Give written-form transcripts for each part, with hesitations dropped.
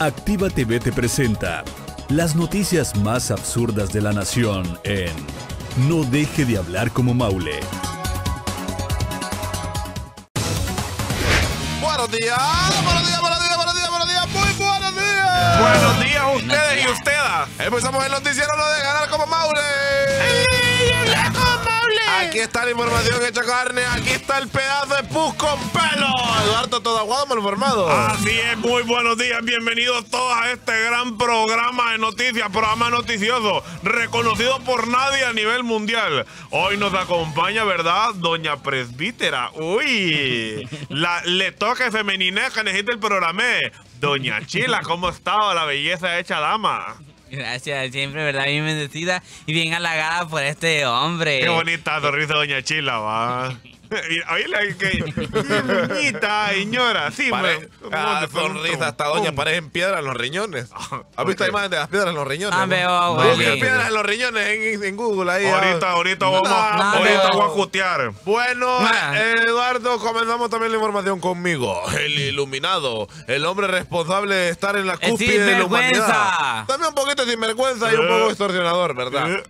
Activa TV te presenta las noticias más absurdas de la nación en No Deje de Hablar como Maule. Buenos días, buenos días, buenos días, buenos días, buenos días, muy buenos días. Buenos días a ustedes y ustedas. Empezamos el noticiero No Deje de Hablar como Maule. Aquí está la información hecha carne, aquí está el pedazo de pus con pelo. Eduardo, todo aguado, malformado. Así es, muy buenos días, bienvenidos todos a este gran programa de noticias, programa noticioso, reconocido por nadie a nivel mundial. Hoy nos acompaña, ¿verdad? Doña Presbítera. Uy, le toque femininez que necesita el programa. Doña Chila, ¿cómo está la belleza hecha dama? Gracias, siempre, ¿verdad? Bien bendecida y bien halagada por este hombre. Qué bonita sonrisa, Doña Chila, va. Oye, qué bonita, señora. Sí, la sonrisa hasta doña parecen piedras en los riñones. ¿Has visto imágenes de las piedras en los riñones? Ah, veo, güey. Piedras en los riñones en Google ahí. Ahorita vamos a cutear. Bueno, Eduardo, comenzamos también la información conmigo. El iluminado, el hombre responsable de estar en la cúspide de la humanidad. También un poquito sinvergüenza y un poco distorsionador, ¿verdad?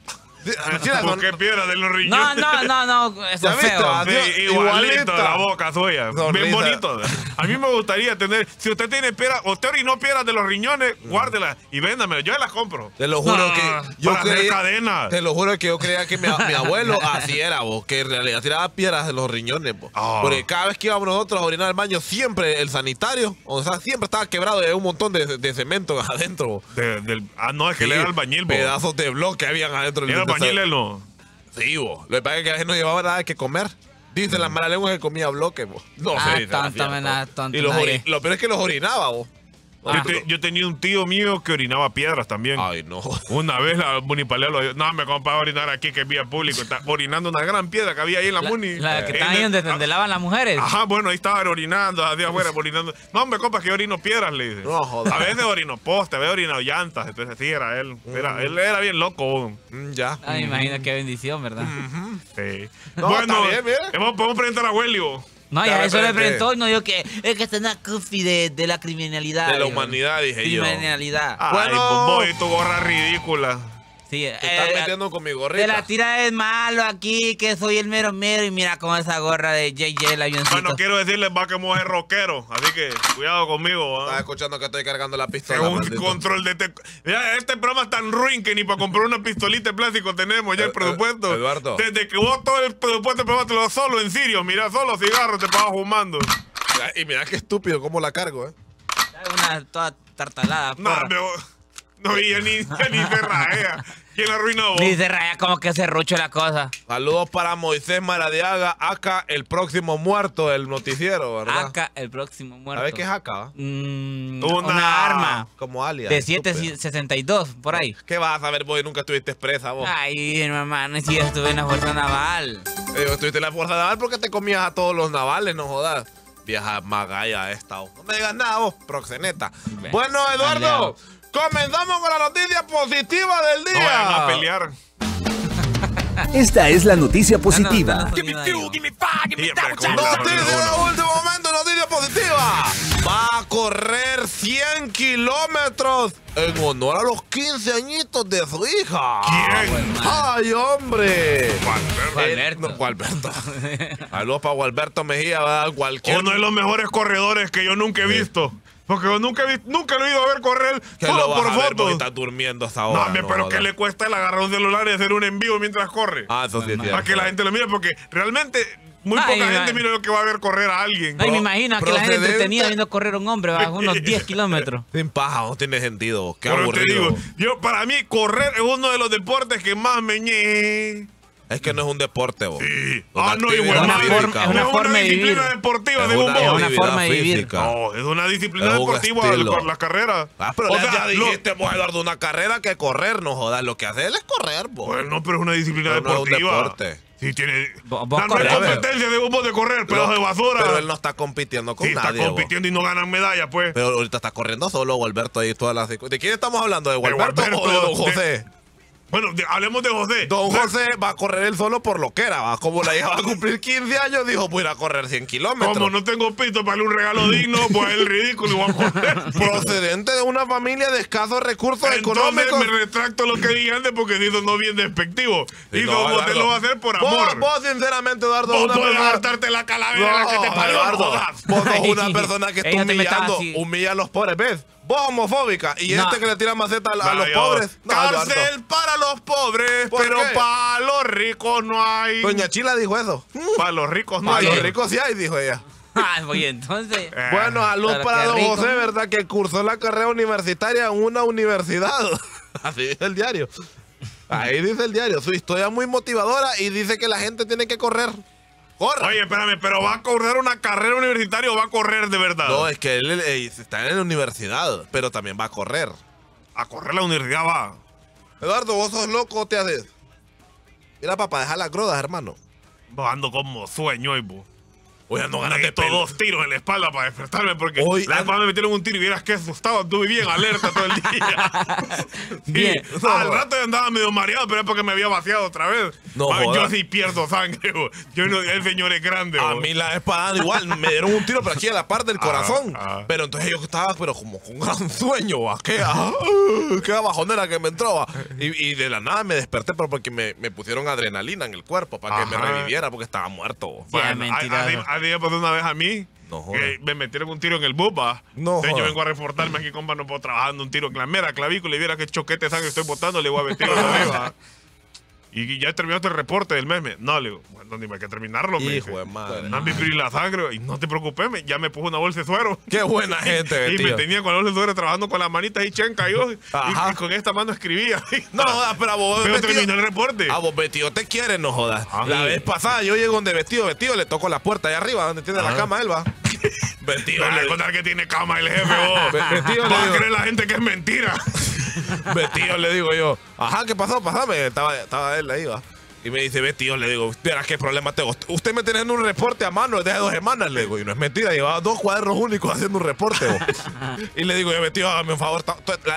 ¿Por qué piedra de los riñones? No, eso es feo. Sí, igualito la boca suya. Sonrisa. Bien bonito. A mí me gustaría tener, si usted tiene piedra, usted orinó piedras de los riñones, guárdelas y véndamela. Yo las compro. Te lo juro que yo creía, te lo juro que yo creía que mi abuelo así era, vos, que en realidad tiraba piedras de los riñones, vos. Oh. Porque cada vez que íbamos nosotros a orinar al baño, siempre el sanitario, o sea, siempre estaba quebrado y había un montón de cemento adentro, vos. No, es que sí, le era albañil, vos. Pedazos de bloque habían adentro del bañilelo. Sí, vos. Lo que pasa es que a veces no llevaba nada que comer. Dicen las malas lenguas que comía bloque, vos. No sé. Y lo peor es que los orinaba, vos. Yo tenía un tío mío que orinaba piedras también. Ay, no. Una vez la municipalidad lo dijo, no, me compa a orinar aquí que es vía público. Está orinando una gran piedra que había ahí en la muni. La que estaba ahí donde te lavan las mujeres. Ajá, bueno, ahí estaban orinando, hacia afuera, orinando. No, me compa, que orino piedras, le dice. No, joder. A veces orino poste, a veces orino llantas. Entonces, sí, era él. Él era bien loco. Ya. Me imagino qué bendición, ¿verdad? Sí. No, bueno, está bien, podemos presentar a Abuelio. No, ya eso le preguntó, no yo que es que está en la cúspide de la criminalidad. De la humanidad, dije yo. Criminalidad. Bueno, boy, tu gorra ridícula. Sí, te estás metiendo con mi gorrita. Te la tira el malo aquí, que soy el mero mero. Y mira con esa gorra de JJ, el avioncito. Bueno, quiero decirles, va que Moisés es rockero. Así que, cuidado conmigo. Estás escuchando que estoy cargando la pistola. Un control de... Este programa es tan ruin que ni para comprar una pistolita de plástico tenemos ya el presupuesto. Eduardo. Desde que vos todo el presupuesto te lo das solo en Sirio. Mira, solo cigarros te pagas fumando. Y mira qué estúpido cómo la cargo, una toda tartalada, porra. No, ella ni se rajea. ¿Quién la arruinó vos? Ni se rajea, como que se rucho la cosa. Saludos para Moisés Maradiaga, acá el próximo muerto del noticiero, ¿verdad? Acá el próximo muerto. ¿Sabes qué es acá? Una arma. Como alias. De 7.62, por ahí. ¿Qué vas a saber vos? Nunca estuviste presa vos. Ay, mamá, no, si yo estuve en la fuerza naval. Yo estuviste en la fuerza naval porque te comías a todos los navales, no jodas. Vieja magalla esta, vos. No me digas nada vos, proxeneta. Bueno, Eduardo. Comenzamos con la noticia positiva del día. No vayan a pelear. Esta es la noticia positiva. Noticia de último momento, noticia positiva. Va a correr 100 kilómetros en honor a los 15 añitos de su hija. ¿Quién? ¡Ay, hombre! Gualberto. Saludos para Alberto Mejía, ¿verdad? Uno de los mejores corredores que yo nunca he visto. Porque nunca lo he ido a ver correr solo por fotos. Está durmiendo hasta ahora. No, pero ¿qué le cuesta el agarrar un celular y hacer un en vivo mientras corre? Ah, eso sí es cierto. Para que la gente lo mire, porque realmente muy poca gente mira lo que va a ver correr a alguien. Ay, me imagino que la gente entretenida viendo correr a un hombre bajo unos 10 kilómetros. Sin paja, no tiene sentido. Qué aburrido. Para mí, correr es uno de los deportes que más me ñe. Es que no es un deporte, vos. Sí. Ah, no, igual. Es una forma de vivir. No, es una disciplina deportiva las carreras. Ah, pero ya dijiste, vos, Eduardo, una carrera que correr, no jodas. Lo que hace él es correr, vos. Bueno, pero es una disciplina deportiva. No es un deporte. Sí, tiene. No hay competencia de vos de correr, pedazos de basura. Pero él no está compitiendo con nadie. Está compitiendo y no ganan medallas, pues. Pero ahorita está corriendo solo, Gualberto, ahí todas las. ¿De quién estamos hablando? ¿De Gualberto o de José? Bueno, hablemos de José. Don José va a correr él solo por lo que era, va. Como la hija va a cumplir 15 años, dijo, voy a ir a correr 100 kilómetros. Como no tengo pito para darle un regalo digno, pues es ridículo y voy a correr. Procedente de una familia de escasos recursos económicos. Entonces me retracto lo que dije antes porque dijo no bien despectivo. Y no, como te lo va a hacer por amor. Vos sinceramente, Eduardo, vos puedes hartarte la calavera que te parió, Eduardo. Vos sos una persona que está humillando, humilla a los pobres, ¿ves? Vos homofóbica y no. Este que le tira maceta a los pobres. No, cárcel para los pobres, pero para los ricos no hay. Doña Chila dijo eso. Para los ricos no hay. Para los ricos sí hay, dijo ella. Ah, pues entonces. Bueno, salud para don José, ¿verdad? Que cursó la carrera universitaria en una universidad. Así dice el diario. Ahí dice el diario. Su historia es muy motivadora y dice que la gente tiene que correr. Corre. Oye, espérame, ¿pero va a correr una carrera universitaria o va a correr de verdad? No, es que él está en la universidad, pero también va a correr. A correr la universidad va. Eduardo, ¿vos sos loco o te haces? Mira, papá, deja las grodas, hermano. Ando como sueño y vos. Hoy ando ganas de todos tiros en la espalda para despertarme porque hoy la espalda me metieron un tiro y vieras que asustado, estuve bien alerta todo el día. Bien. Sí. Al rato andaba medio mareado, pero es porque me había vaciado otra vez. No, yo sí pierdo sangre, bo. Yo no, el señor es grande. Bo. A mí la espada igual, me dieron un tiro, pero aquí a la parte del corazón. Pero entonces yo estaba, pero como con gran sueño, bo. Qué bajonera que me entraba. Y de la nada me desperté, pero porque me pusieron adrenalina en el cuerpo para que me reviviera porque estaba muerto. Bo. Bueno, me pasó una vez a mí, que me metieron un tiro en el bupa. Yo vengo a reportarme aquí, compa, no puedo trabajando un tiro en la mera clavícula y viera qué choquete de sangre estoy botando, le voy a vestir arriba. Y ya terminó este reporte del meme. No, le digo, bueno, ni hay que terminarlo. Hijo de madre. No han vivido la sangre. Y no te preocupes, ya me puso una bolsa de suero. Qué buena gente, tío. Y me tenía con la bolsa de suero trabajando con las manitas y chen cayó. Y con esta mano escribía. No jodas, pero a vos terminó el reporte. A vos, Vestido, te quiere, no jodas. La vez pasada yo llego donde Vestido, le toco la puerta allá arriba, donde tiene la cama, él va. Vestido. Dale, contar que tiene cama el jefe, vos. Vestido, no va a creer la gente que es mentira. Vestido, le digo yo, ¿qué pasó? Pasame. Estaba él ahí, va. Y me dice, Vestido, le digo, verás qué problema tengo. Usted me tiene un reporte a mano desde hace 2 semanas, le digo. Y no es mentira, llevaba 2 cuadernos únicos haciendo un reporte, vos. Y le digo, Vestido, hágame un favor.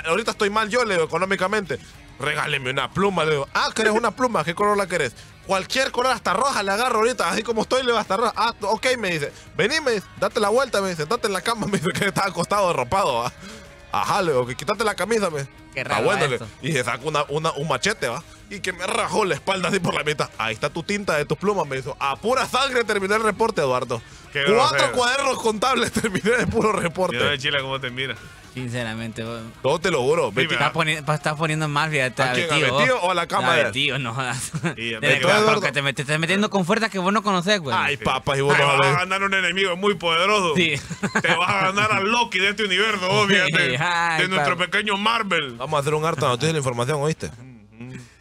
Ahorita estoy mal yo, le digo, económicamente. Regáleme una pluma, le digo. ¿Querés una pluma? ¿Qué color la querés? Cualquier color, hasta roja, le agarro ahorita. Así como estoy, le va hasta roja. Ok, me dice. Vení, me dice, date la vuelta, me dice. Date en la cama, me dice que estaba acostado, derropado, va. Le digo, que quítate la camisa, me. Qué raro esto. Y se saca un machete, va. Y que me rajó la espalda así por la mitad. Ahí está tu tinta de tus plumas, me dijo. A pura sangre terminé el reporte, Eduardo. 4 cuadernos contables terminé de puro reporte. Yo de Chile, ¿cómo te mira? Sinceramente, vos. Todo te lo juro. Estás poniendo más, fíjate. ¿A quién? ¿A Vestido o a la cámara? A Vestido, no jodas. Te estás metiendo con fuerzas que vos no conocés, güey. Ay, papas, y vos no vas a ganar un enemigo muy poderoso. Sí. Te vas a ganar al Loki de este universo, obviamente. De nuestro pequeño Marvel. Vamos a hacer un harto noticia de la información, ¿oíste?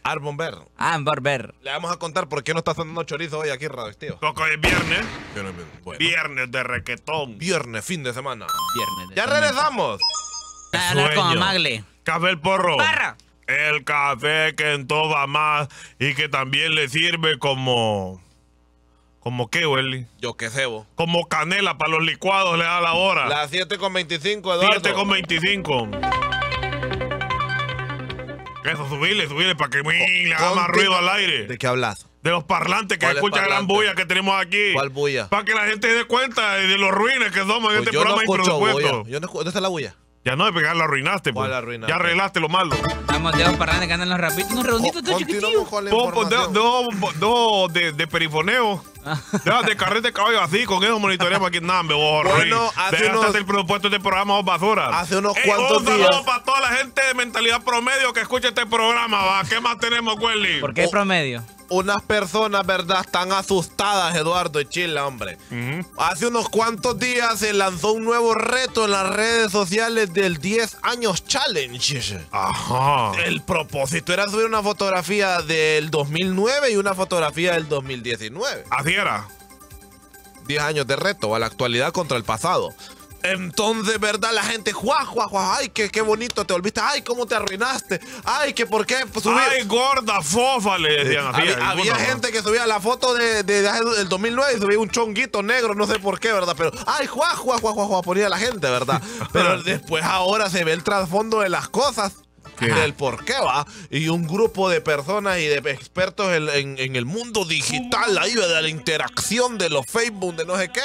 Arbomber. Le vamos a contar por qué no está sonando chorizo hoy aquí en Radioactiva. Porque hoy es viernes. Bueno. Viernes de requetón. Viernes, fin de semana. ¡Ya regresamos! Hablar con Maule. Café El Porro. ¡Parra! El café que en todo va más y que también le sirve como... ¿Como qué, Welly? Yo qué sé, vos. Como canela para los licuados le da la hora. Las 7:25, Eduardo. 7:25. Eso, subile para que le haga más ruido al aire. ¿De qué hablas? De los parlantes que escuchan gran bulla que tenemos aquí. ¿Cuál bulla? Para que la gente se dé cuenta de los ruines que somos en este programa introductorio. ¿Dónde está la bulla? Ya no, porque ya la arruinaste, pues. Ya arreglaste lo malo. Vamos, de los parlantes que andan los rapitos, unos redonditos, todos chiquitillos. De perifoneo. De carrete de caballo así, con eso monitoreamos aquí. Nada, me voy a reír. Déjate el presupuesto de este programa, vos basura. Hace unos cuantos días. Un saludo para toda la gente de mentalidad promedio que escucha este programa, va. ¿Qué más tenemos, Welly? ¿Por qué promedio? Unas personas, ¿verdad? Están asustadas, Eduardo y Chila, hombre. Hace unos cuantos días se lanzó un nuevo reto en las redes sociales del 10 años challenge. El propósito era subir una fotografía del 2009 y una fotografía del 2019. Así era. 10 años de reto a la actualidad contra el pasado. Entonces, ¿verdad? La gente, ay, qué bonito te volviste, ay, cómo te arruinaste, ay, que por qué subí. Ay, gorda, fofa, le decían. Había gente que subía la foto del 2009 y subía un chonguito negro, no sé por qué, ¿verdad? Pero, ay, ponía la gente, ¿verdad? Pero después ahora se ve el trasfondo de las cosas. del por qué va, y un grupo de personas y de expertos en el mundo digital, ahí de la interacción de los Facebook, de no sé qué,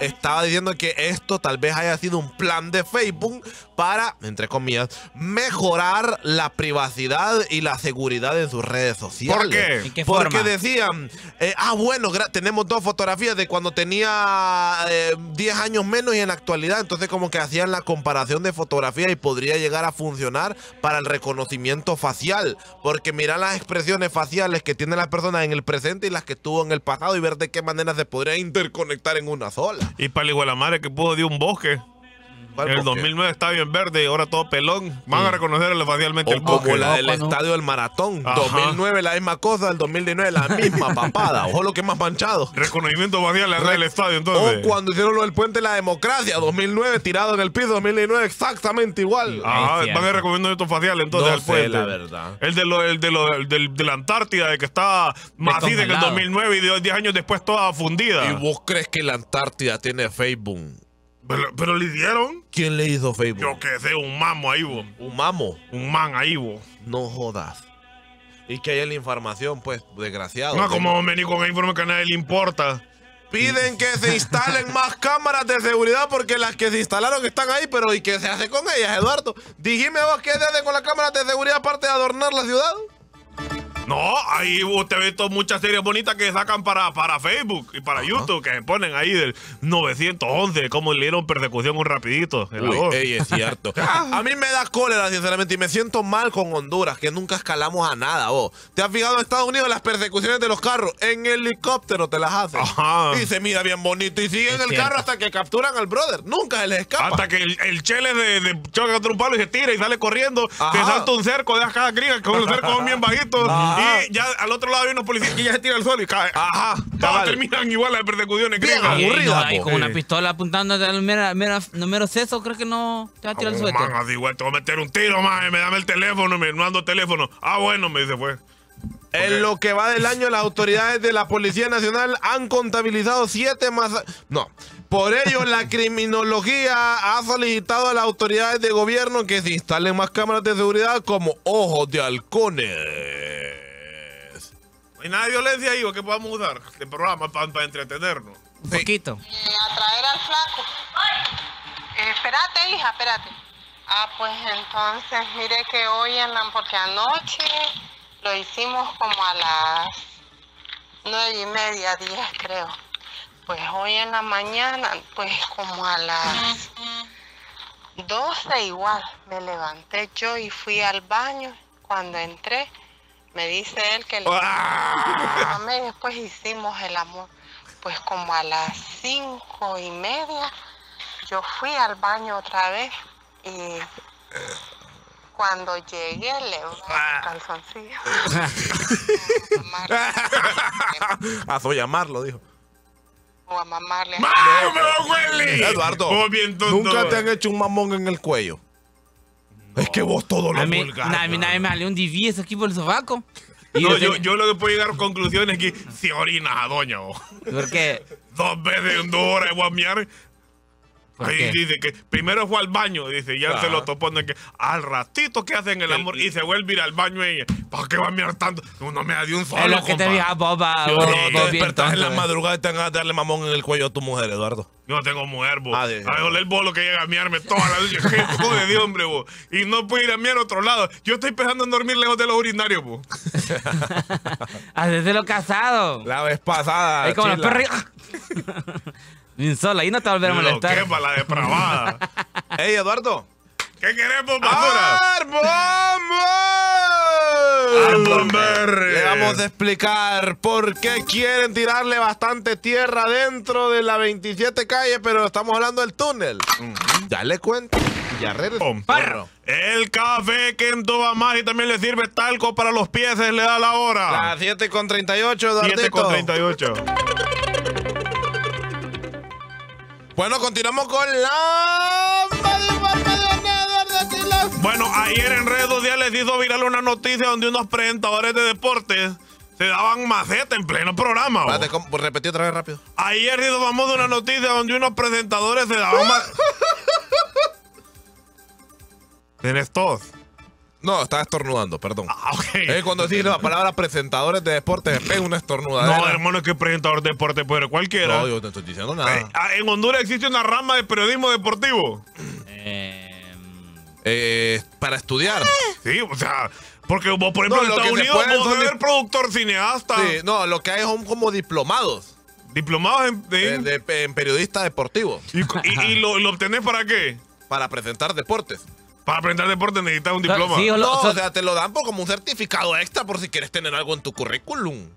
estaba diciendo que esto tal vez haya sido un plan de Facebook para, entre comillas, mejorar la privacidad y la seguridad en sus redes sociales. ¿Por qué? ¿En qué forma? Porque decían, bueno, tenemos dos fotografías de cuando tenía 10 años menos y en la actualidad, entonces como que hacían la comparación de fotografías y podría llegar a funcionar para el reconocimiento facial, porque mirar las expresiones faciales que tienen las personas en el presente y las que tuvo en el pasado y ver de qué manera se podría interconectar en una sola. Y para igual la madre que pudo de un bosque. En el 2009 estaba bien verde y ahora todo pelón. Van a reconocerlo facialmente. O como la del estadio del Maratón. Ajá. 2009 la misma cosa, el 2019 la misma papada. Ojo lo que es más manchado. Reconocimiento facial la red del estadio entonces. O cuando hicieron lo del puente de la democracia, 2009 tirado en el piso, 2019 exactamente igual. Ajá, van a ir reconocimiento facial entonces al puente. La verdad. El de la Antártida, de que está más así de que el 2009 y 10 años después toda fundida. ¿Y vos crees que la Antártida tiene Facebook? Pero le dieron. ¿Quién le hizo Facebook? Yo que sé, un mamo ahí, vos. ¿Un mamo? Un man ahí, vos. No jodas. Y que haya la información, pues, desgraciado. No, como venir con el informe que a nadie le importa. Piden que se instalen más cámaras de seguridad porque las que se instalaron están ahí, pero ¿y qué se hace con ellas, Eduardo? Dijime vos, ¿qué se hace con las cámaras de seguridad aparte de adornar la ciudad? No, ahí usted ve muchas series bonitas que sacan para Facebook y para YouTube, que se ponen ahí del 911, como le dieron persecución un rapidito. Uy, ey, es cierto. A mí me da cólera, sinceramente, y me siento mal con Honduras, que nunca escalamos a nada, vos. ¿Te has fijado en Estados Unidos las persecuciones de los carros? En helicóptero te las hacen. Ajá. Y se mira bien bonito y siguen el carro hasta que capturan al brother. Nunca se les escapa. Hasta que el chele de choca contra un palo y se tira y sale corriendo. Ajá. Te salta un cerco, dejas cada cría, con los cercos bien bajitos. Ajá. Y ya al otro lado hay unos policías que ya se tira el suelo y cae. Ajá. Todos terminan igual las persecuciones. Bien aburrida. Y con una pistola apuntando al mero seso, creo que no te va a tirar el suelo. Man, así igual te voy a meter un tiro, man. Me dame el teléfono, me mando el teléfono. Ah, bueno, me dice, fue. En lo que va del año, las autoridades de la Policía Nacional han contabilizado 7 más... No. Por ello, la criminología ha solicitado a las autoridades de gobierno que se instalen más cámaras de seguridad como ojos de halcones. No hay nada de violencia ahí, ¿o qué podamos usar? El programa para entretenernos. Un poquito. Atraer al flaco. Espérate, hija, espérate. Ah, pues entonces, mire que hoy en la... Porque anoche... Lo hicimos como a las 9:30, 10 creo. Pues hoy en la mañana, pues como a las 12 igual, me levanté yo y fui al baño. Cuando entré, me dice él que le llamé, después hicimos el amor. Pues como a las 5:30, yo fui al baño otra vez y... Cuando llegué, le voy a calzoncillo. A sollamarlo, dijo. O a mamarle. ¡Mamarle! Eduardo, nunca te han hecho un mamón en el cuello. No. Es que vos todo lo vulgar. Nadie me salió un divieso aquí por el sobaco. No, yo lo que puedo llegar a conclusiones es que si orinas a doña vos. ¿Por qué? 2 veces en 2 horas voy a miar. Ahí dice que primero fue al baño, dice, ya se lo topó, ¿no? Que al ratito que hacen el amor y se vuelve a ir al baño ella. ¿Para qué va a mirar tanto? Uno me da de un solo. Es lo que te vieja boba. Te despertás en la madrugada y te van a darle mamón en el cuello a tu mujer, Eduardo. Yo no tengo mujer, vos. A ver, el bolo que llega a miarme toda la noche. Qué joder de hombre, vos. Y no puedo ir a miar a otro lado. Yo estoy pensando en dormir lejos de los urinarios, vos. Hacéselo casado. La vez pasada. Es como los perros. Sola, ahí no te volverá a molestar. Quepa la depravada. Ey, Eduardo. ¿Qué queremos, basura? ¡Arbomber! Le vamos a explicar por qué quieren tirarle bastante tierra dentro de la 27 calle, pero estamos hablando del túnel. Ya le cuento. Ya regreso. El café que entuba más y también le sirve talco para los pies, le da la hora. Las 7:38, Eduardo. 7:38. Bueno, continuamos con la... Bueno, ayer en redes sociales hizo viral una noticia donde unos presentadores de deportes se daban maceta en pleno programa. Espérate, repetí otra vez rápido. Ayer hizo famosa una noticia donde unos presentadores se daban maceta. ¿Tienes tos? No, estaba estornudando, perdón. Ah, ok. Cuando decís la palabra presentadores de deportes, es una estornudadera. No, hermano, es que presentador de deportes puede ser cualquiera. No, yo no estoy diciendo nada. ¿En Honduras existe una rama de periodismo deportivo? Para estudiar. Sí, o sea... Porque vos, por ejemplo, no, en Estados Unidos vos ser productor, cineasta. Sí, no, lo que hay son como diplomados. ¿Diplomados en periodista deportivo? ¿Y lo obtenés para qué? Para presentar deportes. Para presentar deportes necesitas un diploma. Sí, o sea, te lo dan como un certificado extra por si quieres tener algo en tu currículum.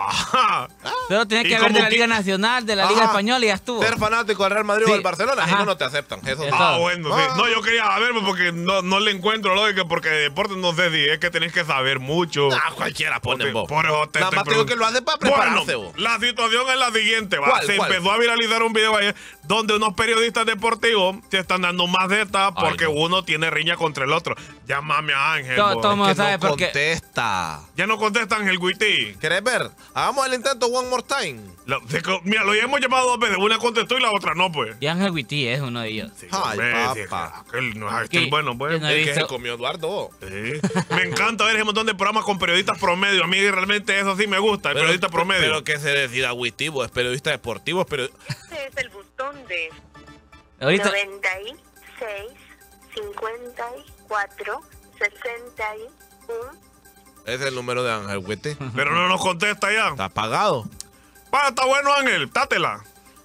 Ajá. Pero tienes que haber de la Liga Nacional, de la Liga Española y ya estuvo. Ser fanático del Real Madrid o del Barcelona, eso no te aceptan. Eso bueno, sí. No, yo quería saberme porque no le encuentro lógica, porque de deportes no sé si es que tenés que saber mucho. Ah, cualquiera ponen vos. Por eso te estoy preguntando. Nada más digo que lo haces para prepararse vos. La situación es la siguiente, ¿va? Se empezó a viralizar un video ayer donde unos periodistas deportivos se están dando más de esta porque uno tiene riña contra el otro. Llámame a Ángel. No contesta. Ya no contesta Ángel Wittí. ¿Querés ver? Hagamos el intento one more time. Mira, lo hemos llamado dos veces. Una contestó y la otra no, pues. Y Ángel Wittí es uno de ellos. Sí, ay, papá. Él no es bueno, pues. No que se comió Eduardo. Sí. Me encanta ver ese montón de programas con periodistas promedio. A mí realmente eso sí me gusta, el periodista promedio. Pero que se decida Wittí, es periodista deportivo. Este es el botón de 96 54 61. Es el número de Ángel Wittí. Pero no nos contesta ya. Está apagado. Para, está bueno, Ángel. Tátela.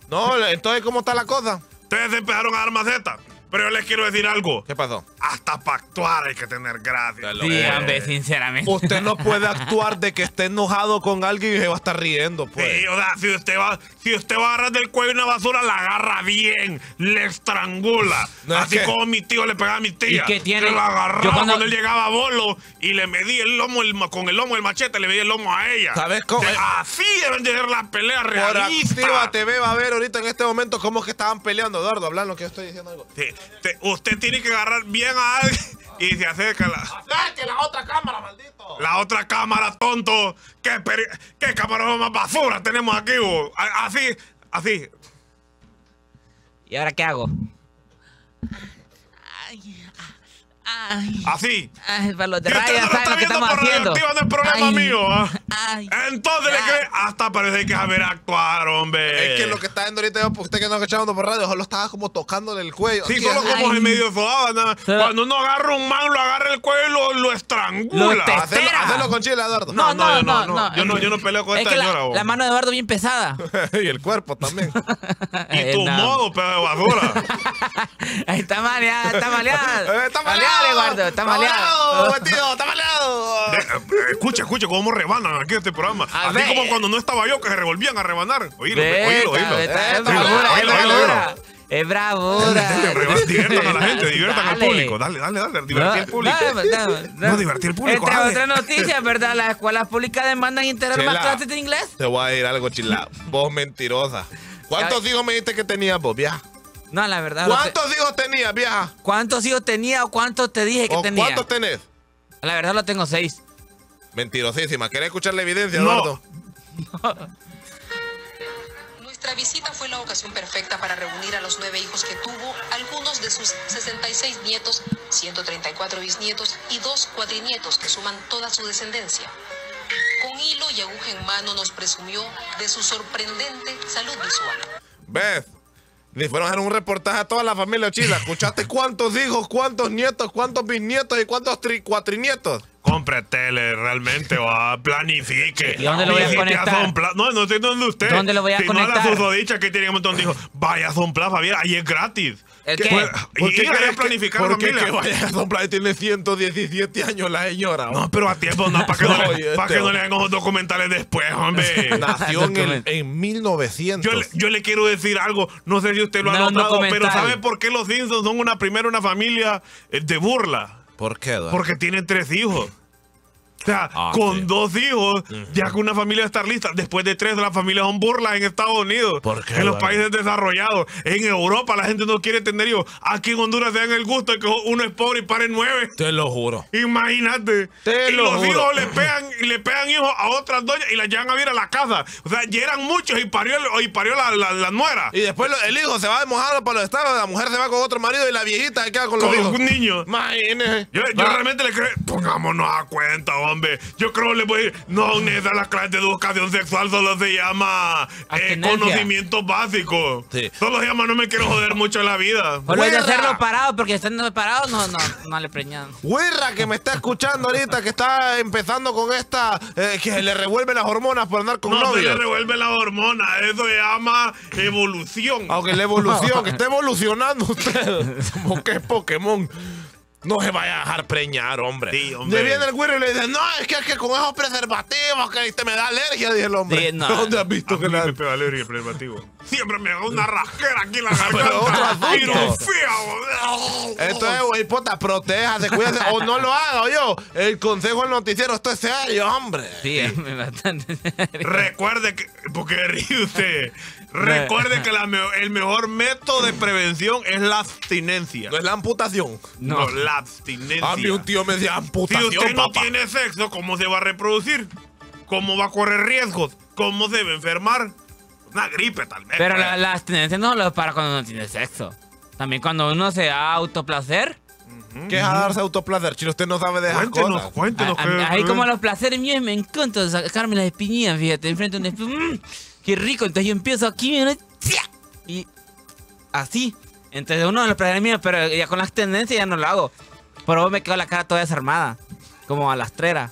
No, entonces, ¿cómo está la cosa? Ustedes empezaron a dar macetas. Pero yo les quiero decir algo. ¿Qué pasó? Hasta para actuar hay que tener gracia. Dígame, sinceramente. Usted no puede actuar de que esté enojado con alguien y se va a estar riendo, pues. Sí, o sea, si usted va a agarrar del cuello una basura, la agarra bien, le estrangula. No, así como mi tío le pegaba a mi tía. ¿Y qué tiene? Se lo agarraba cuando él llegaba a bolo y le medí el lomo, con el lomo del machete, le medí el lomo a ella. ¿Sabes cómo? Así deben de ser las peleas realistas. Activa TV va a ver ahorita en este momento cómo es que estaban peleando, Eduardo. Hablan lo que yo estoy diciendo algo. Sí. Usted tiene que agarrar bien a alguien y se acerca la otra cámara, maldito. La otra cámara, tonto. ¿Qué cámara más basura tenemos aquí, vos? Así. ¿Y ahora qué hago? Así. Para los de rayas, ¿saben lo que estamos haciendo? No es problema mío. Entonces le cree. Hasta parece que saber actuar, hombre. Es que lo que está viendo ahorita, usted que no está escuchando por radio, solo estaba como tocándole el cuello. Sí, solo como en medio de sobaba. Cuando uno agarra un man, lo agarra el cuello y lo estrangula. Hacelo con Chile, Eduardo. No. Yo no peleo con esta señora. La mano de Eduardo bien pesada. Y el cuerpo también. Y tu modo, pedo de basura. Está maleada, está maleada. Está maleada. Eduardo, está maleado. Está maleado. Escucha cómo rebanan aquí este programa. Así como cuando no estaba yo, que se revolvían a rebanar. Oílo. Es bravura. Diviertan a la gente, diviertan al público. Dale. Divertir al público. No, divertir al público. Esta otra noticia, ¿verdad? Las escuelas públicas demandan integrar más clases de inglés. Te voy a decir algo, Chila. Vos mentirosa. ¿Cuántos hijos me dijiste que tenías vos, vieja? No, la verdad. ¿Cuántos hijos tenías, vieja? ¿Cuántos hijos tenía o cuántos te dije que tenía? ¿Cuántos tenés? La verdad lo tengo 6. Mentirosísima. ¿Querés escuchar la evidencia, Eduardo? No. Nuestra visita fue la ocasión perfecta para reunir a los 9 hijos que tuvo, algunos de sus 66 nietos, 134 bisnietos y 2 cuadrinietos que suman toda su descendencia. Con hilo y aguja en mano nos presumió de su sorprendente salud visual. ¿Ves? Le fueron a hacer un reportaje a toda la familia Chila. ¿Escuchaste cuántos hijos, cuántos nietos, cuántos bisnietos y cuántos cuatrinietos? Compre tele, realmente, va, planifique. ¿Y dónde lo voy a conectar? No estoy donde usted. ¿Dónde lo voy a conectar? Si no, la susodicha que tiene un montón de hijos. Vaya a Son Plaza, Javier, ahí es gratis. ¿El qué? ¿Por qué querés planificar la familia? Porque vaya a Son Plaza y tiene 117 años la señora. No, pero a tiempo, para que no le hagan los documentales después, hombre. Nació en 1900. Yo le quiero decir algo, no sé si usted lo ha notado, pero ¿sabe por qué los Simpsons son una familia de burla? ¿Por qué, Eduardo? Porque tiene 3 hijos. O sea, con 2 hijos, ya que una familia está lista. Después de 3, las familias son burlas en Estados Unidos. ¿Por qué? En los países desarrollados. En Europa la gente no quiere tener hijos. Aquí en Honduras se dan el gusto de que uno es pobre y paren 9. Te lo juro. Imagínate. Los hijos le pegan hijos a otras doñas y las llevan a vivir a la casa. O sea, ya eran muchos y parió la nuera. Y después el hijo se va a mojar para los estados, la mujer se va con otro marido y la viejita se queda con los hijos. Con un niño. Imagínese. Yo realmente le creo. Pongámonos a cuenta, hombre. Yo creo que le voy a decir, no, neta, las clases de educación sexual solo se llama conocimientos básicos. Sí. Solo se llama no me quiero joder mucho en la vida. O lo de hacerlo parado, porque estando parados no le preñan. Güerra que me está escuchando ahorita, que está empezando con esta, que le revuelven las hormonas por andar con novios. No se le revuelven las hormonas, eso se llama evolución. Aunque la evolución, que está evolucionando usted, como que es Pokémon. No se vaya a dejar preñar, hombre. Sí, hombre. Le viene el güero y le dice, no, es que con esos preservativos que te me da alergia, dice el hombre. Sí, no. ¿Dónde has visto que me pega alergia el preservativo? Siempre me da una rasquera aquí en la garganta. Esto es, hipota, protéjase, cuídese. O no lo haga, yo. El consejo del noticiero, esto es serio, hombre. Sí, me bastante serio. Recuerde que, porque ríe usted. Recuerde que el mejor método de prevención es la abstinencia. No es la amputación. No, la abstinencia. A mí un tío me decía amputación. Si usted no tiene sexo, ¿cómo se va a reproducir? ¿Cómo va a correr riesgos? ¿Cómo se va a enfermar? Una gripe tal vez. Pero la abstinencia no lo es para cuando no tiene sexo. También cuando uno se da autoplacer. ¿Qué es a darse autoplacer? Chilo, usted no sabe de esas cosas. Cuéntenos. Ahí como los placeres míos me encantan sacarme las espinillas, fíjate, enfrente de un espinillo. Qué rico, entonces yo empiezo aquí y así. Entonces uno de los placeres míos, pero ya con las tendencias ya no lo hago. Por eso me quedo la cara toda desarmada, como balastrera.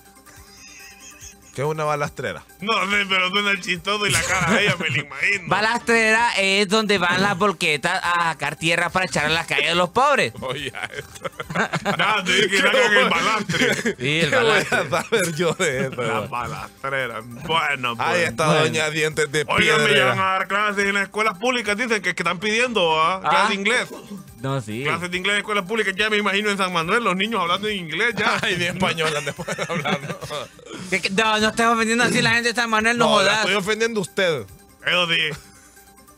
¿Qué es una balastrera? No sé, pero suena chistoso y la cara de ella me la imagino. Balastrera es donde van las volquetas a sacar tierra para echar a las calles de los pobres. Oye, esto. Nada, te dije que sacan el balastre. Sí, el balastre. ¿Qué voy a saber yo de eso? La balastrera. Bueno, pues. Ahí está doña Dientes de Piedra. Oigan, me llevan a dar clases en las escuelas públicas, dicen que están pidiendo clases de inglés. No, sí. Clases de inglés en escuelas públicas, ya me imagino en San Manuel, los niños hablando en inglés ya. Y de español después hablando. No estás ofendiendo así la gente de San Manuel, no jodas. Estoy ofendiendo a usted. Eso sí.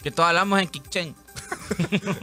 Que todos hablamos en Kikchen.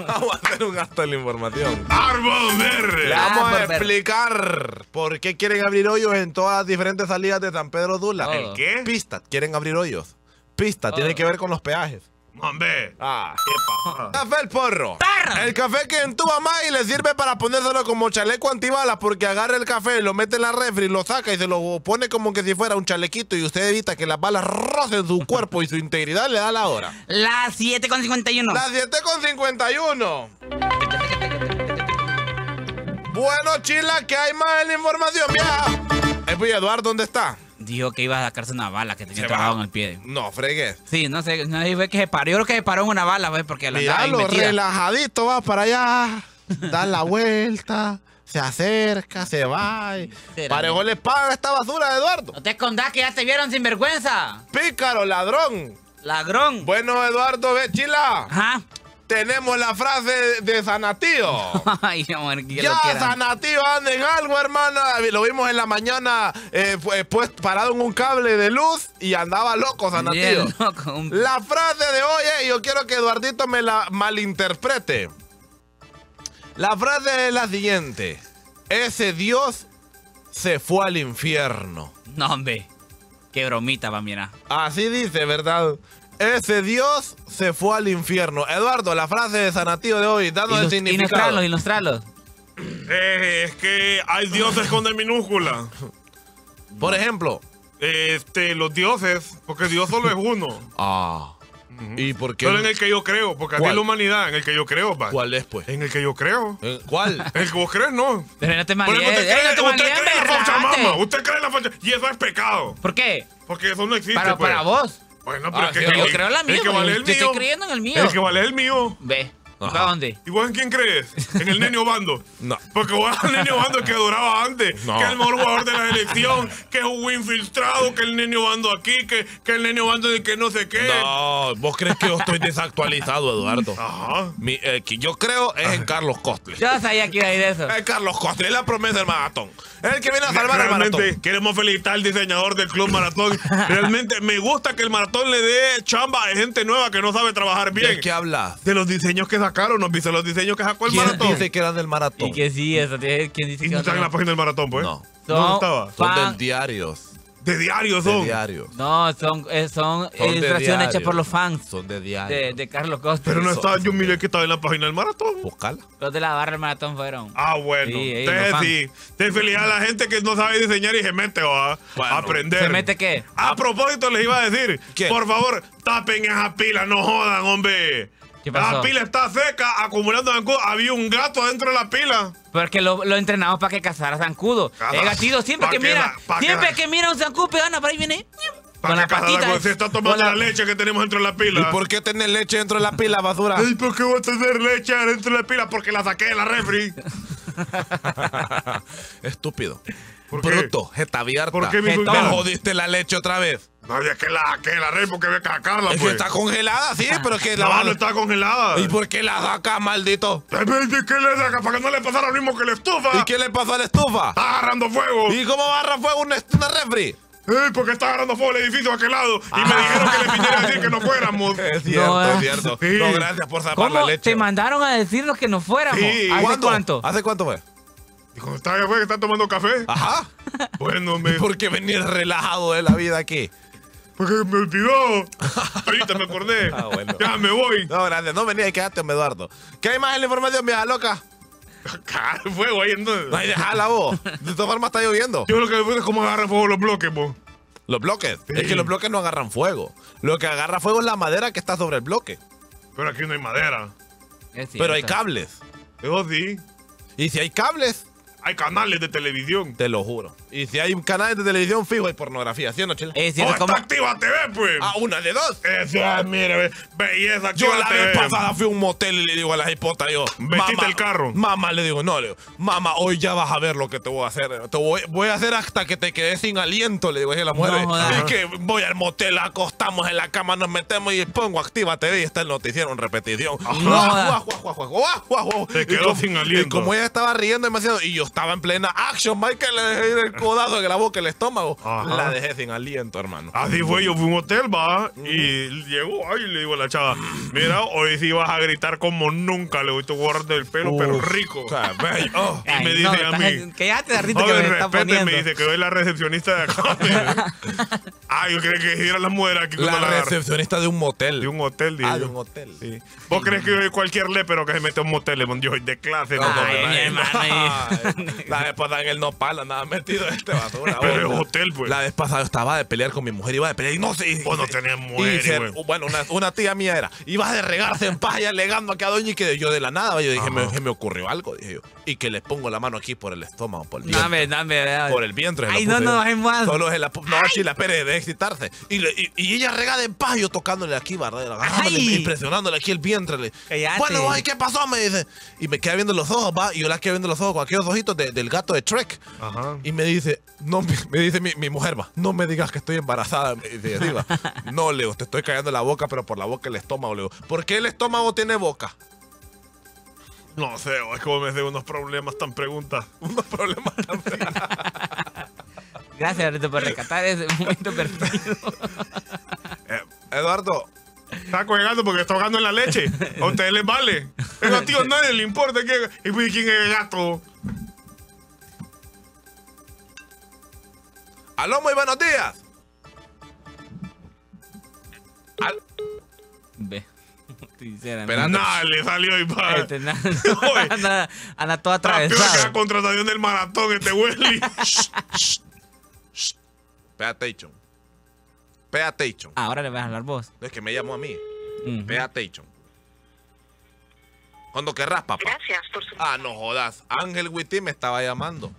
Vamos a hacer un gasto de la información. ¡Árbol verde! Le vamos a explicar por qué quieren abrir hoyos en todas las diferentes salidas de San Pedro Sula. ¿El qué? Pista, quieren abrir hoyos. Pista, tiene que ver con los peajes. ¡Hombre! Café El Porro. ¡Perra! El café que entuba más y le sirve para ponérselo como chaleco antibalas, porque agarra el café y lo mete en la refri, lo saca y se lo pone como que si fuera un chalequito y usted evita que las balas rocen su cuerpo y su integridad. Le da la hora. Las 7:51. Las 7:51. Bueno, Chila, que hay más en la información, vieja. Eduardo, ¿dónde está? Dijo que iba a sacarse una bala que tenía trabajado en el pie. No, fregué. Sí, no sé, no sé, que se paró. Yo creo que se paró en una bala, güey, porque la andaba ahí metida. Relajadito va para allá, da la vuelta, se acerca, se va. Parejo le paga esta basura, Eduardo. No te escondas que ya te vieron sin vergüenza. Pícaro, ladrón. Ladrón. Bueno, Eduardo, ve, Chila. Ajá. Tenemos la frase de Sanatío. Ay, amor, que ya Sanatío anda en algo, hermana. Lo vimos en la mañana parado en un cable de luz y andaba loco Sanatío. Loco. La frase de hoy es, yo quiero que Eduardito me la malinterprete. La frase es la siguiente. Ese Dios se fue al infierno. No, hombre. Qué bromita, va, mira. Así dice, ¿verdad? Ese Dios se fue al infierno. Eduardo, la frase de Sanatío de hoy, danos el significado. Ilustralo, ilustralo. Es que hay dioses con D minúscula. Por ejemplo, los dioses, porque Dios solo es uno. ¿Y por qué? Solo en el que yo creo, porque aquí es la humanidad, en el que yo creo, va. ¿Cuál es, pues? En el que yo creo. ¿Cuál? El que vos crees, no. Pero no te malíes. Usted cree en la Pachamama. Usted cree en la Pachamama. Y eso es pecado. ¿Por qué? Porque eso no existe. Para vos. Bueno, pero es que yo creo en la mía. El que vale el mío. Estoy creyendo en el mío. El que vale el mío. Ve. ¿A dónde? ¿Y vos en quién crees? En el Nene Obando. No. Porque vos al Nene Obando que adoraba antes, no, que es el mejor jugador de la selección, que es un infiltrado, que el Nene Obando aquí, que el Nene Obando de que no sé qué. No, vos crees que yo estoy desactualizado, Eduardo. Ajá. Yo creo es en Carlos Costles. Yo sabía que iba a ir eso. Es Carlos Costles, la promesa del maratón. Es el que viene a salvar el maratón. Queremos felicitar al diseñador del Club Maratón. Realmente me gusta que el maratón le dé chamba a gente nueva que no sabe trabajar bien. ¿De qué habla? De los diseños que sacaron, nos viste los diseños que sacó el maratón. ¿Quién dice que eran del maratón? Y que sí, eso tiene que decir. ¿Y no están en la página del maratón, pues? No. ¿Dónde estaba? Son del diario. ¿De diario son? De diario. No, son ilustraciones hechas por los fans. Son de diario. De Carlos Costles. Pero no estaba, yo miré que estaba en la página del maratón. Buscala. Los de la barra del maratón fueron. Ah, bueno. Sí. Te felicidad a la gente que no sabe diseñar y se mete a aprender. ¿Se mete qué? A propósito les iba a decir, ¿qué? Por favor, tapen esa pila, no jodan, hombre. La pila está seca, acumulando zancudo. Había un gato adentro de la pila. Porque lo entrenamos para que cazara zancudo. El gatito siempre que mira, siempre que mira un zancudo, pegana, para ahí viene. Para que cazara, se está tomando la leche que tenemos dentro de la pila. ¿Y por qué tener leche dentro de la pila, basura? ¿Y por qué voy a tener leche dentro de la pila? Porque la saqué de la refri. Estúpido. Bruto, jeta abierta. ¿Por qué me jodiste la leche otra vez? No, es que la red porque voy a sacarla, pues. Es que está congelada, sí, pero es que la... No, no está congelada. ¿Y por qué la saca, maldito? ¿Qué le saca? Para que no le pasara lo mismo que la estufa. ¿Y qué le pasó a la estufa? Está agarrando fuego. ¿Y cómo agarra fuego una refri? Porque está agarrando fuego el edificio de aquel lado. Y me dijeron que le pidiera decir que no fuéramos. Es cierto, no, es cierto. Sí. No, gracias por sacar la leche. Te mandaron a decirnos que no fuéramos. Sí. ¿Hace cuánto? ¿Hace cuánto fue? Dijo, ¿está allá afuera que está tomando café? Ajá. Bueno, me... ¿Por qué venir relajado de la vida aquí? Porque me olvidó. Ahorita me acordé. Ah, bueno. Ya me voy. No, gracias. No venía y quedaste, Eduardo. ¿Qué hay más en la información, vieja loca? Cagar fuego ahí entonces. Ay, déjala vos. De todas formas está lloviendo. Yo lo que me pregunto es cómo agarran fuego los bloques, vos. ¿Los bloques? Sí. Es que los bloques no agarran fuego. Lo que agarra fuego es la madera que está sobre el bloque. Pero aquí no hay madera. Pero hay cables. Eso sí. Y si hay cables... Hay canales de televisión. Te lo juro. Y si hay canales de televisión, fijo, hay pornografía, ¿sí o no, Chila? Oh, está Activa TV, pues. Ah, una de dos. Mira, belleza. Yo la vez pasada fui a un motel y le digo a la hipota, yo, metiste el carro. Mamá, le digo, no, le digo, mamá, hoy ya vas a ver lo que te voy a hacer. Te voy a hacer hasta que te quedes sin aliento, le digo a la mujer. No, es que voy al motel, acostamos en la cama, nos metemos y pongo Activa TV y está el noticiero en repetición. Se quedó sin aliento. Y como ella estaba riendo demasiado y yo estaba en plena action, Michael, le dejé el codazo en la boca, el estómago. Ajá. La dejé sin aliento, hermano. Así fue, yo fui a un hotel, va, y llegó, ay, le digo a la chava, mira, hoy sí vas a gritar como nunca, le voy a guardar el pelo, pero rico. Oh. Y me dice a mí, que ya te derrito, que me está poniendo. Me dice que soy la recepcionista de acá. Ay, yo creí que era la mujer aquí. La recepcionista de un motel. De un hotel, digo. Ah, de un hotel. Sí. ¿Vos crees que yo soy cualquier lépero que se mete a un motel? Yo soy de clase. La vez pasada en el Nopal andaba metido este basura. Pero es hotel, pues. La vez pasada estaba de pelear con mi mujer, iba de pelear y no sé. Vos no tenés mujer, güey. Bueno, una tía mía era, iba de regarse en paz y alegando aquí a doña y que yo de la nada, yo dije, me ocurrió algo, dije yo. Y que le pongo la mano aquí por el estómago, por el vientre. Por el vientre. Ay, no, no, es más. Solo es la... No, Chila, Pérez, de excitarse. Y ella regada en paz, yo tocándole aquí, ¿verdad? Agarrándole y presionándole aquí el vientre. Bueno, güey, ¿qué pasó? Me dice. Y me queda viendo los ojos, va, y yo la quedé viendo los ojos con aquellos ojitos del gato de Trek. Ajá. Y me dice, no, me dice mi mujer, va, no me digas que estoy embarazada. De arriba. No, Leo, te estoy cayendo la boca, pero por la boca el estómago, Leo. ¿Por qué el estómago tiene boca? No sé, es como me hace unos problemas tan preguntas. Unos problemas tan preguntas. Gracias, Alberto, por rescatar ese momento perdido. Eduardo. Está colgando porque está ahogando en la leche. A ustedes les vale. Eso a tío nadie le importa. ¿Y quién es el gato? Aló, muy buenos días. Ve. Pero nada, le salió y para. Anda toda atravesada. Peor que la contratación del maratón, este Welly. Pay attention. Pay attention. Ahora le vas a hablar vos. Es que me llamó a mí. Pay attention. Cuando querrás, papá. Gracias por su... Ah, no jodas. Ángel Wittí me estaba llamando.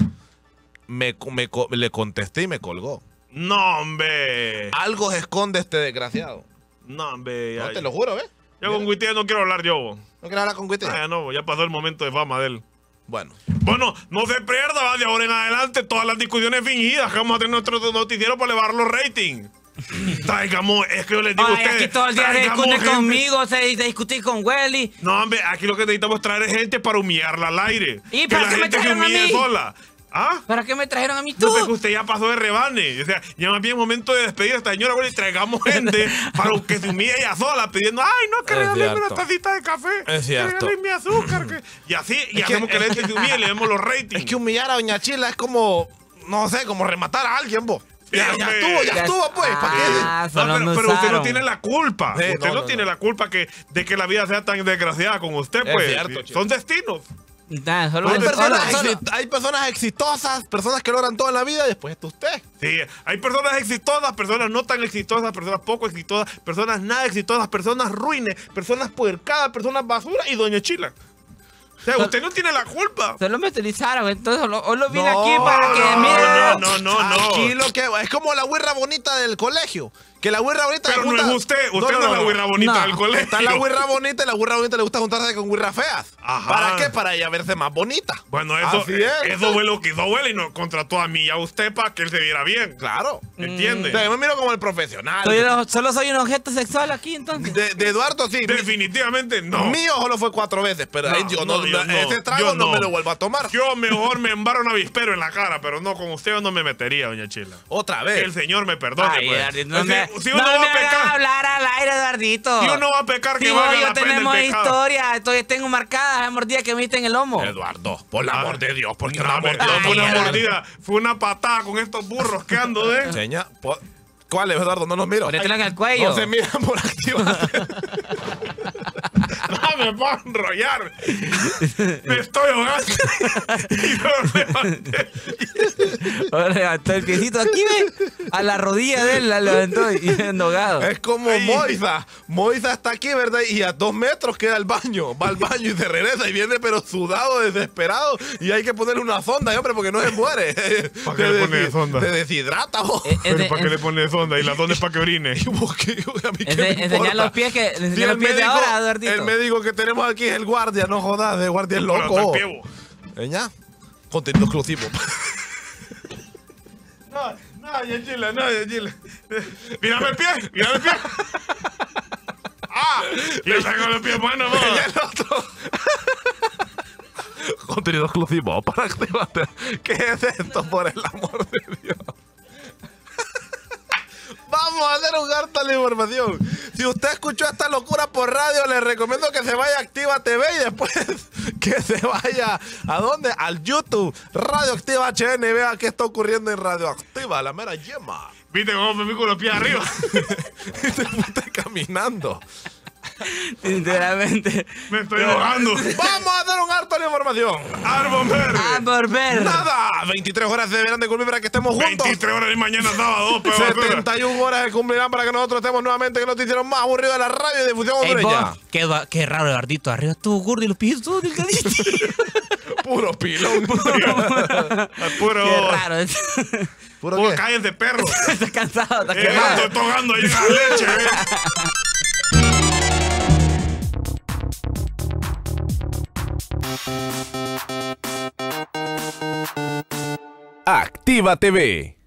Le contesté y me colgó. No, hombre. Algo se esconde este desgraciado. No, hombre. No, te lo juro, ¿ves? Yo con Wittí no quiero hablar yo. ¿No quiero hablar con Wittí? No, ya pasó el momento de fama de él. Bueno. Bueno, no se pierda, ¿va? De ahora en adelante todas las discusiones fingidas que vamos a tener nuestro noticiero para elevar los ratings. Traigamos, es que yo les digo a ustedes. Aquí todo el día se discute conmigo, se discute con Welly. No, hombre, aquí lo que necesitamos traer es gente para humillarla al aire. ¿Y para que la gente se humille sola? ¿Ah? ¿Para qué me trajeron a mí tú? No sé, que usted ya pasó de rebane. O sea, ya más bien momento de despedir a esta señora, bueno, y traigamos gente para que se humille ella sola, pidiendo, ay, no, que regalenme una tacita de café. Es cierto. Que regalenme mi azúcar. Que... Y así, y hacemos que la gente se humille y le demos los ratings. Es que humillar a Doña Chila es como, no sé, como rematar a alguien, vos. Ya estuvo, pues. Ah, ¿para qué? No, pero usted no tiene la culpa. Sí, usted no tiene la culpa de que la vida sea tan desgraciada con usted, pues. Es cierto, son destinos. Nah, hay personas exitosas, personas que logran todo en la vida, y después está usted. Sí, hay personas exitosas, personas no tan exitosas, personas poco exitosas, personas nada exitosas, personas ruines, personas puercadas, personas basura y Doña Chila. O sea, usted no tiene la culpa. Solo me utilizaron, entonces hoy lo vine aquí para que miren. No. Aquí lo que es como la güerra bonita del colegio. Que la güerra bonita le gusta... Pero no es usted. Usted no es la güerra bonita del colegio. Está la güerra bonita y la güerra bonita le gusta juntarse con güerras feas. Ajá. ¿Para qué? Para ella verse más bonita. Bueno, eso fue lo que hizo abuela y nos contrató a mí y a usted para que él se viera bien. Claro. ¿Entiende? O sea, yo me miro como el profesional. ¿Solo soy un objeto sexual aquí, entonces? De Eduardo, sí. Definitivamente no. Mío solo fue 4 veces, pero ese trago no me lo vuelvo a tomar. Yo mejor me embarro un avispero en la cara, pero no, con usted yo no me metería, Doña Chila. ¿Otra vez? El señor me perdone, pues. Si uno va a pecar, hablar al aire, Eduardito. Si uno va a pecar, que va a pecar. Tenemos historias, entonces tengo marcadas las mordidas que me diste en el lomo. Eduardo, por el amor de Dios, porque no, una mordida fue una patada con estos burros que ando de. Seña, ¿cuál es, Eduardo? No los miro. Ponétela en el cuello. No se miran por activa. No me puedo enrollar. Me estoy ahogando. Y yo levanté el piecito aquí, ¿ves? A la rodilla de él la levantó y endogado. Es como Moisés. Moisés está aquí, ¿verdad? Y a 2 metros queda el baño. Va al baño y se regresa y viene, pero sudado, desesperado. Y hay que ponerle una sonda, hombre, porque no se muere. ¿Para qué le pones sonda? Te deshidrata, vos. ¿Para qué le pones sonda? Y la sonda es para que orine. Enseñar los pies que. Enseñar los pies de ahora, Eduardito. El médico que tenemos aquí es el guardia, no jodas, el guardia es loco. ¿Ya? Contenido exclusivo. No, Doña Chila. Mírame el pie, mírame el pie. ¡Ah! Le saco los pies, mano, vos. El otro. Contenido exclusivo para activarte. ¿Qué es esto, por el amor de Dios? Vamos a hacer un harto la información. Si usted escuchó esta locura por radio, le recomiendo que se vaya a Activa TV y después que se vaya, ¿a dónde? Al YouTube, Radioactiva HN, y vea qué está ocurriendo en Radioactiva, la mera yema. Viste cómo me fui con los pies arriba. Y te fuiste caminando. Sinceramente, me estoy ahogando. Vamos a dar un harto de información. Árbol verde. Árbol verde. Nada. 23 horas se deberán de cumplir para que estemos juntos. 23 horas y mañana sábado. 71 horas se cumplirán para que nosotros estemos nuevamente en el noticiero más aburrido de la radio y difusión hondureña. Qué raro, Eduardito. Arriba estuvo gordo y los pies todos delgaditos. Puro pilón. Puro. Qué raro. Puro cállense, perro. Estás cansado, estás quemado. Estoy tocando ahí la leche, Activa TV.